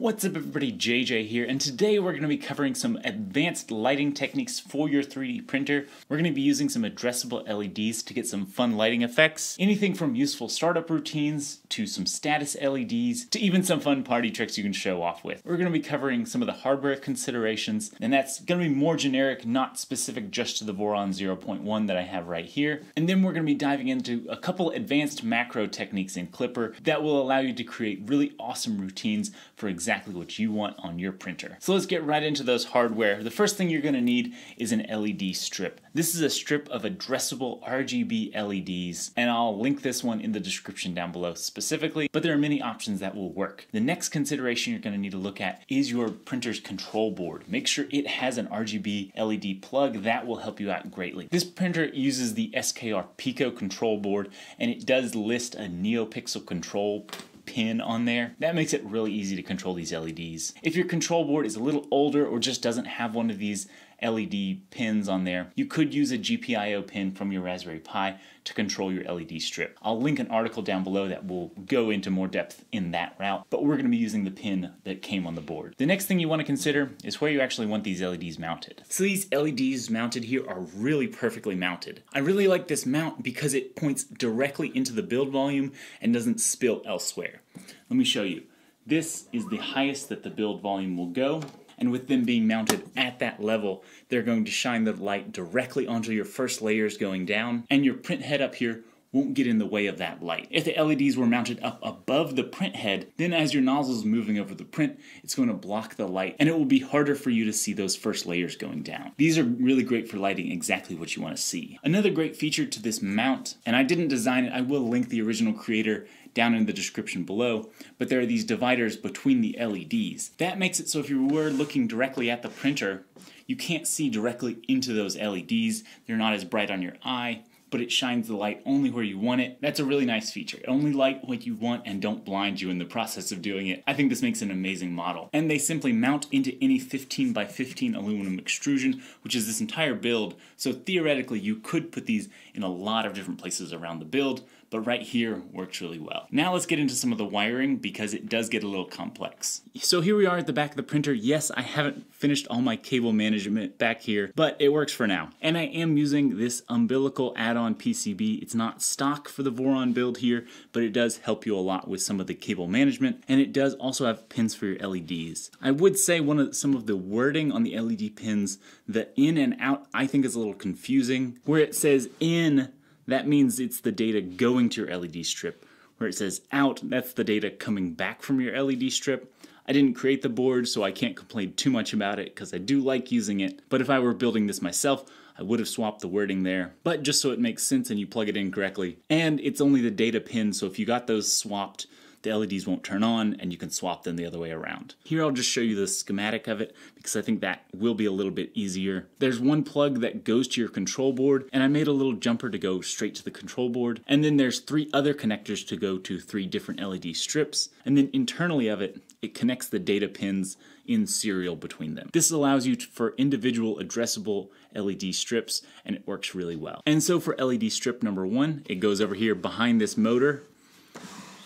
What's up everybody, JJ here, and today we're going to be covering some advanced lighting techniques for your 3D printer. We're going to be using some addressable LEDs to get some fun lighting effects, anything from useful startup routines to some status LEDs to even some fun party tricks you can show off with. We're going to be covering some of the hardware considerations, and that's going to be more generic, not specific just to the Voron 0.1 that I have right here. And then we're going to be diving into a couple advanced macro techniques in Klipper that will allow you to create really awesome routines for exactly what you want on your printer. So let's get right into those hardware. The first thing you're going to need is an LED strip. This is a strip of addressable RGB LEDs, and I'll link this one in the description down below specifically, but there are many options that will work. The next consideration you're going to need to look at is your printer's control board. Make sure it has an RGB LED plug. That will help you out greatly. This printer uses the SKR Pico control board, and it does list a NeoPixel control pin on there. That makes it really easy to control these LEDs. If your control board is a little older or just doesn't have one of these LED pins on there, you could use a GPIO pin from your Raspberry Pi to control your LED strip. I'll link an article down below that will go into more depth in that route, but we're going to be using the pin that came on the board. The next thing you want to consider is where you actually want these LEDs mounted. So these LEDs mounted here are really perfectly mounted. I really like this mount because it points directly into the build volume and doesn't spill elsewhere. Let me show you. This is the highest that the build volume will go. And with them being mounted at that level, they're going to shine the light directly onto your first layers going down, and your print head up here won't get in the way of that light. If the LEDs were mounted up above the print head, then as your nozzle's moving over the print, it's going to block the light and it will be harder for you to see those first layers going down. These are really great for lighting exactly what you want to see. Another great feature to this mount, and I didn't design it, I will link the original creator down in the description below, but there are these dividers between the LEDs. That makes it so if you were looking directly at the printer, you can't see directly into those LEDs. They're not as bright on your eye, but it shines the light only where you want it. That's a really nice feature. Only light what you want and don't blind you in the process of doing it. I think this makes an amazing model. And they simply mount into any 15 by 15 aluminum extrusion, which is this entire build. So theoretically, you could put these in a lot of different places around the build, but right here works really well. Now let's get into some of the wiring because it does get a little complex. So here we are at the back of the printer. Yes, I haven't finished all my cable management back here, but it works for now. And I am using this umbilical add-on PCB. It's not stock for the Voron build here, but it does help you a lot with some of the cable management, and it does also have pins for your LEDs. I would say some of the wording on the LED pins, the in and out, I think is a little confusing. Where it says in, that means it's the data going to your LED strip. Where it says out, that's the data coming back from your LED strip. I didn't create the board, so I can't complain too much about it because I do like using it. But if I were building this myself, I would have swapped the wording there, but just so it makes sense and you plug it in correctly. And it's only the data pin, so if you got those swapped, the LEDs won't turn on and you can swap them the other way around. Here I'll just show you the schematic of it because I think that will be a little bit easier. There's one plug that goes to your control board, and I made a little jumper to go straight to the control board. And then there's three other connectors to go to three different LED strips. And then internally of it, it connects the data pins in serial between them. This allows you for individual addressable LED strips, and it works really well. And so for LED strip number one, it goes over here behind this motor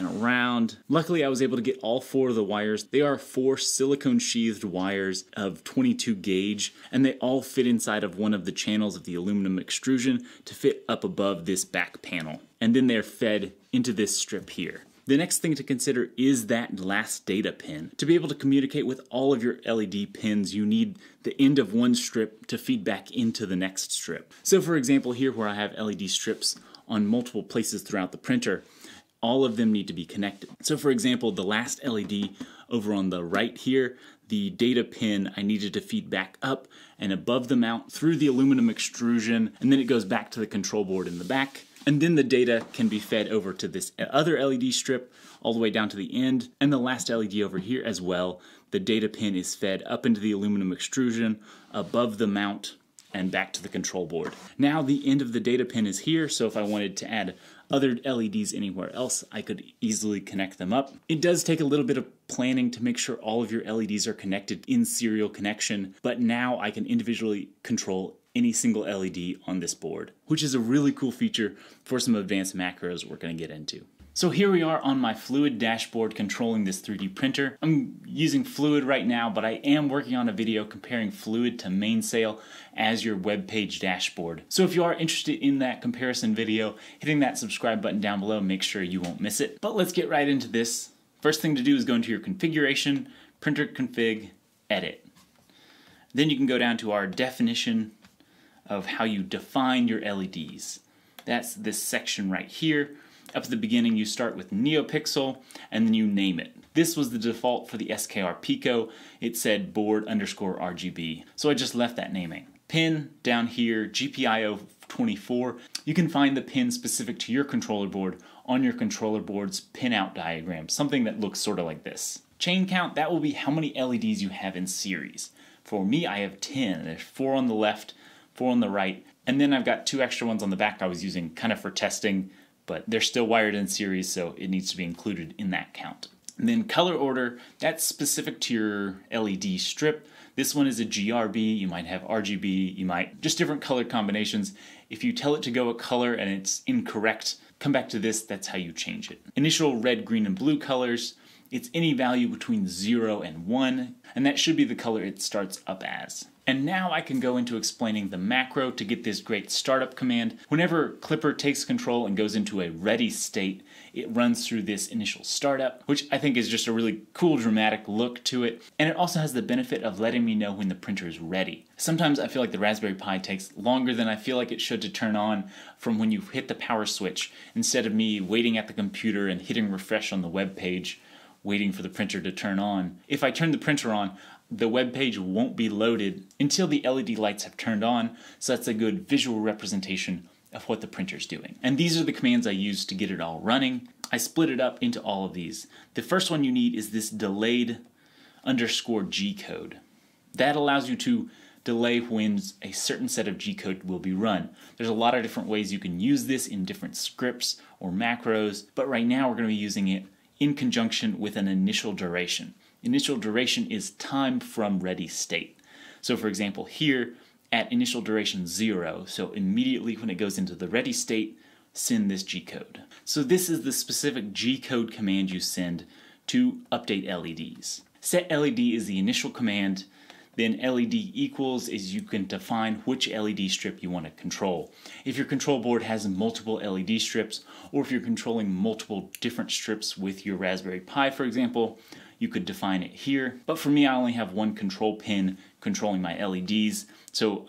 and around. Luckily, I was able to get all four of the wires. They are four silicone sheathed wires of 22 gauge, and they all fit inside of one of the channels of the aluminum extrusion to fit up above this back panel. And then they're fed into this strip here. The next thing to consider is that last data pin. To be able to communicate with all of your LED pins, you need the end of one strip to feed back into the next strip. So for example, here where I have LED strips on multiple places throughout the printer, all of them need to be connected. So for example, the last LED over on the right here, the data pin I needed to feed back up and above the mount through the aluminum extrusion, and then it goes back to the control board in the back. And then the data can be fed over to this other LED strip all the way down to the end, and the last LED over here as well. The data pin is fed up into the aluminum extrusion, above the mount, and back to the control board. Now the end of the data pin is here, so if I wanted to add other LEDs anywhere else, I could easily connect them up. It does take a little bit of planning to make sure all of your LEDs are connected in serial connection, but now I can individually control any single LED on this board, which is a really cool feature for some advanced macros we're going to get into. So here we are on my Fluid dashboard controlling this 3D printer. I'm using Fluid right now, but I am working on a video comparing Fluid to Mainsail as your web page dashboard. So if you are interested in that comparison video, hitting that subscribe button down below, make sure you won't miss it. But let's get right into this. First thing to do is go into your configuration, printer config, edit. Then you can go down to our definition of how you define your LEDs. That's this section right here. Up at the beginning, you start with NeoPixel, and then you name it. This was the default for the SKR Pico. It said board_RGB, so I just left that naming. Pin down here, GPIO 24. You can find the pin specific to your controller board on your controller board's pinout diagram, something that looks sort of like this. Chain count, that will be how many LEDs you have in series. For me, I have 10. There's 4 on the left, 4 on the right, and then I've got 2 extra ones on the back I was using kind of for testing, but they're still wired in series, so it needs to be included in that count. And then color order, that's specific to your LED strip. This one is a GRB, you might have RGB, you might just different color combinations. If you tell it to go a color and it's incorrect, come back to this, that's how you change it. Initial red, green, and blue colors, it's any value between 0 and 1, and that should be the color it starts up as. And now I can go into explaining the macro to get this great startup command. Whenever Klipper takes control and goes into a ready state, it runs through this initial startup, which I think is just a really cool dramatic look to it. And it also has the benefit of letting me know when the printer is ready. Sometimes I feel like the Raspberry Pi takes longer than I feel like it should to turn on from when you hit the power switch, instead of me waiting at the computer and hitting refresh on the web page, waiting for the printer to turn on. If I turn the printer on, the web page won't be loaded until the LED lights have turned on, so that's a good visual representation of what the printer's doing. And these are the commands I use to get it all running. I split it up into all of these. The first one you need is this delayed_G code. That allows you to delay when a certain set of G code will be run. There's a lot of different ways you can use this in different scripts or macros, but right now we're going to be using it in conjunction with an initial duration. Initial duration is time from ready state. So for example, here at initial duration 0, so immediately when it goes into the ready state, send this G code. So this is the specific G code command you send to update LEDs. Set LED is the initial command, then LED equals is you can define which LED strip you want to control. If your control board has multiple LED strips, or if you're controlling multiple different strips with your Raspberry Pi, for example, you could define it here. But for me, I only have one control pin controlling my LEDs, so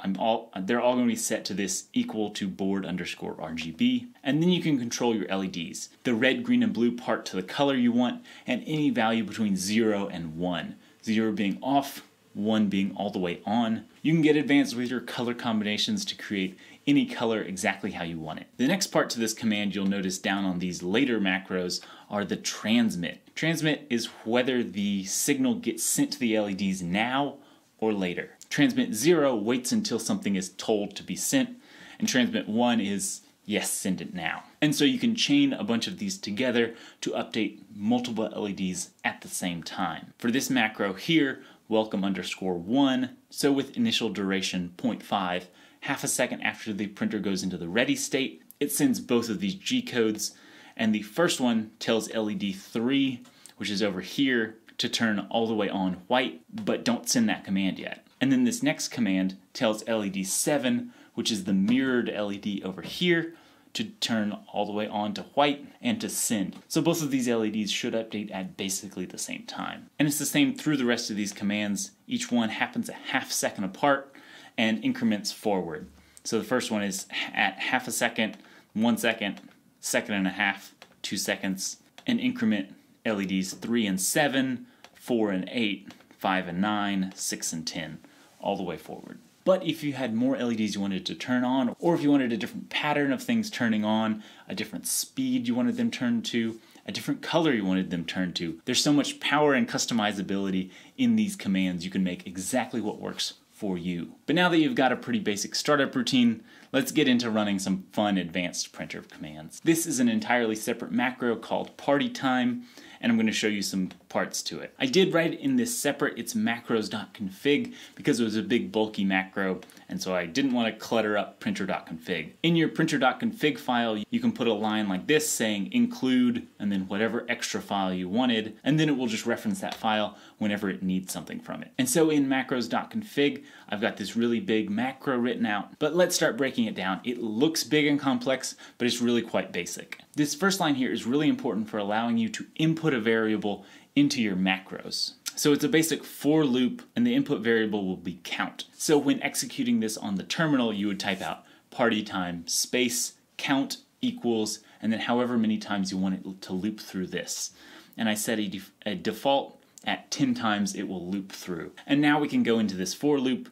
they're all going to be set to this equal to board_RGB. And then you can control your LEDs, the red, green, and blue part to the color you want, and any value between 0 and 1, 0 being off, 1 being all the way on. You can get advanced with your color combinations to create any color exactly how you want it. The next part to this command you'll notice down on these later macros are the transmit. Transmit is whether the signal gets sent to the LEDs now or later. Transmit 0 waits until something is told to be sent, and transmit 1 is yes, send it now. And so you can chain a bunch of these together to update multiple LEDs at the same time. For this macro here, welcome_1, so with initial duration 0.5, half a second after the printer goes into the ready state, it sends both of these G codes, and the first one tells LED 3, which is over here, to turn all the way on white, but don't send that command yet. And then this next command tells LED 7, which is the mirrored LED over here, to turn all the way on to white and to send. So both of these LEDs should update at basically the same time. And it's the same through the rest of these commands. Each one happens a half second apart and increments forward. So the first one is at half a second, 1 second, second and a half, 2 seconds, and increment LEDs 3 and 7, 4 and 8, 5 and 9, 6 and 10, all the way forward. But if you had more LEDs you wanted to turn on, or if you wanted a different pattern of things turning on, a different speed you wanted them turned to, a different color you wanted them turned to, there's so much power and customizability in these commands. You can make exactly what works for you. But now that you've got a pretty basic startup routine, let's get into running some fun advanced printer commands. This is an entirely separate macro called party time, and I'm going to show you some parts to it. I did write in this separate it's macros.config because it was a big bulky macro, and so I didn't want to clutter up printer.config. In your printer.config file, you can put a line like this saying include and then whatever extra file you wanted, and then it will just reference that file whenever it needs something from it. And so in macros.config, I've got this really big macro written out, but let's start breaking it down. It looks big and complex, but it's really quite basic. This first line here is really important for allowing you to input a variable into your macros. So it's a basic for loop, and the input variable will be count. So when executing this on the terminal, you would type out party time space count equals, and then however many times you want it to loop through this. And I set a default at 10 times it will loop through. And now we can go into this for loop.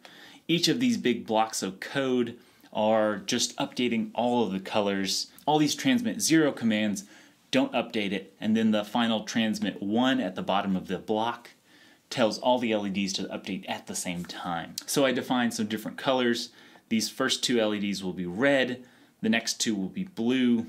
Each of these big blocks of code are just updating all of the colors. All these transmit 0 commands don't update it, and then the final transmit 1 at the bottom of the block tells all the LEDs to update at the same time. So I defined some different colors. These first two LEDs will be red, the next two will be blue,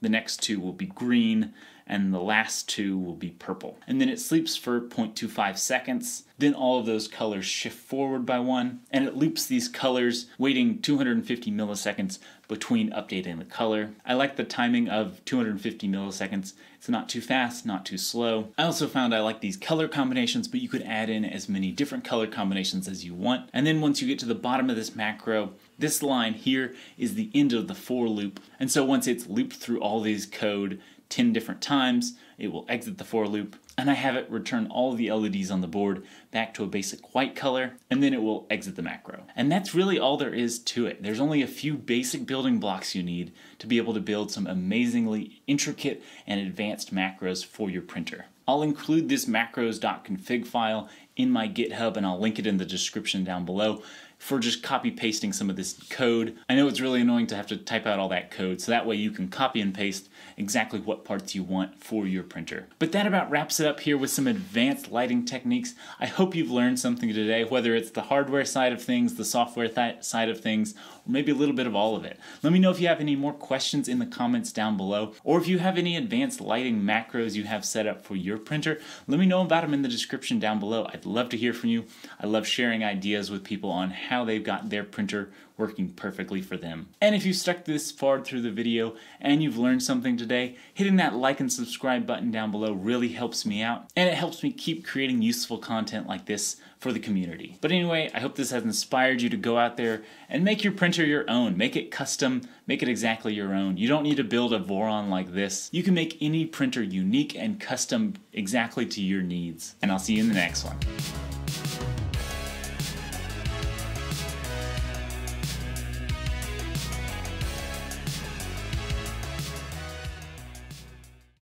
the next two will be green, and the last two will be purple. And then it sleeps for 0.25 seconds. Then all of those colors shift forward by 1, and it loops these colors, waiting 250 milliseconds between updating the color. I like the timing of 250 milliseconds. It's not too fast, not too slow. I also found I like these color combinations, but you could add in as many different color combinations as you want. And then once you get to the bottom of this macro, this line here is the end of the for loop. And so once it's looped through all these code 10 different times, it will exit the for loop, and I have it return all the LEDs on the board back to a basic white color, and then it will exit the macro. And that's really all there is to it. There's only a few basic building blocks you need to be able to build some amazingly intricate and advanced macros for your printer. I'll include this macros.config file in my GitHub, and I'll link it in the description down below for just copy pasting some of this code. I know it's really annoying to have to type out all that code, so that way you can copy and paste exactly what parts you want for your printer. But that about wraps it up here with some advanced lighting techniques. I hope you've learned something today, whether it's the hardware side of things, the software side of things, or maybe a little bit of all of it. Let me know if you have any more questions in the comments down below, or if you have any advanced lighting macros you have set up for your printer. Let me know about them in the description down below. I'd love to hear from you. I love sharing ideas with people on how they've got their printer working perfectly for them. And if you stuck this far through the video and you've learned something today, hitting that like and subscribe button down below really helps me out, and it helps me keep creating useful content like this for the community. But anyway, I hope this has inspired you to go out there and make your printer your own. Make it custom, make it exactly your own. You don't need to build a Voron like this. You can make any printer unique and custom exactly to your needs. And I'll see you in the next one.